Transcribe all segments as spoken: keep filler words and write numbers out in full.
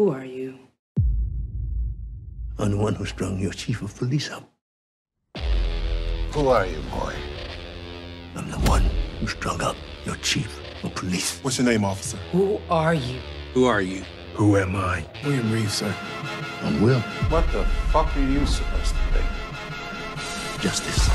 Who are you? I'm the one who strung your chief of police up. Who are you, boy? I'm the one who strung up your chief of police. What's your name, officer? Who are you? Who are you? Who am I? William Reeves, sir. I'm Will. What the fuck are you supposed to be? Justice.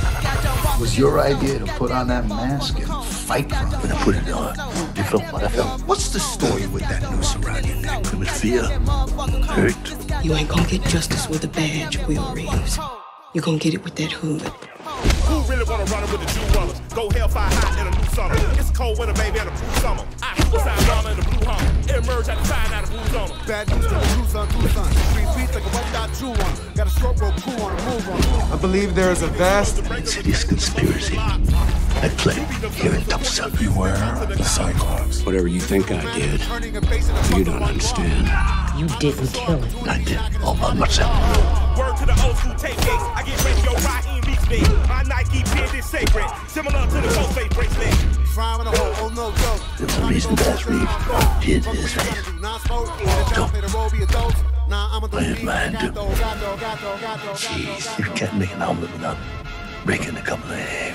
It was your idea to put on that mask and fight for it. When I put it on, you felt what I felt. What's the story with that noose around your neck? It was fear. Hurt. You ain't gonna get justice with a badge, Will Reeves. You're gonna get it with that hood. Who really wanna run it with the Jew runners? Go hellfire hot in a blue summer. It's a cold winter, baby, and a blue summer. I suicide mama in a blue hummer. It emerged at the side out of blue zone. Bad news to the blue zone, blue zone. Three feet like a white-dot Jew on. Got a stroke rope crew on a move on. I believe there is a vast insidious conspiracy at play here in Tulsa. Beware of the Cyclops. Whatever you think I did, you don't understand. You didn't kill him. I did all by myself. Word to the old school tape gates. I get Radio Rahim beats me. My Nike pin is sacred, similar to the Tulsa bracelet. Oh no, there's a reason that Reeves hid his face. Don't play his mind too. Jeez, you can't make an omelet without breaking a couple of eggs.